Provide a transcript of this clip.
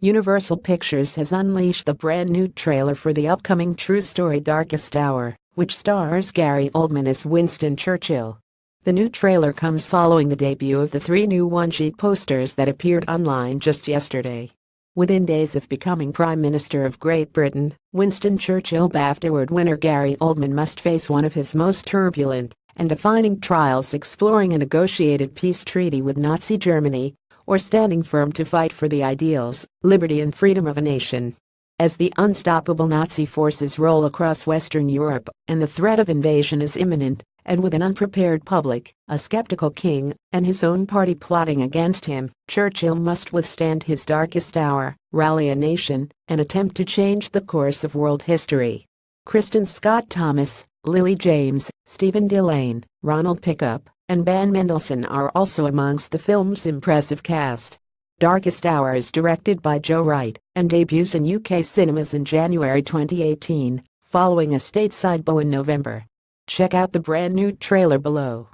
Universal Pictures has unleashed the brand new trailer for the upcoming true story Darkest Hour, which stars Gary Oldman as Winston Churchill. The new trailer comes following the debut of the three new one-sheet posters that appeared online just yesterday. Within days of becoming Prime Minister of Great Britain, Winston Churchill BAFTA Award winner Gary Oldman must face one of his most turbulent and defining trials, exploring a negotiated peace treaty with Nazi Germany, or standing firm to fight for the ideals, liberty and freedom of a nation. As the unstoppable Nazi forces roll across Western Europe and the threat of invasion is imminent, and with an unprepared public, a skeptical king, and his own party plotting against him, Churchill must withstand his darkest hour, rally a nation, and attempt to change the course of world history. Kristen Scott Thomas, Lily James, Stephen Dilane, Ronald Pickup, and Ben Mendelsohn are also amongst the film's impressive cast. Darkest Hour is directed by Joe Wright and debuts in UK cinemas in January 2018, following a stateside bow in November. Check out the brand new trailer below.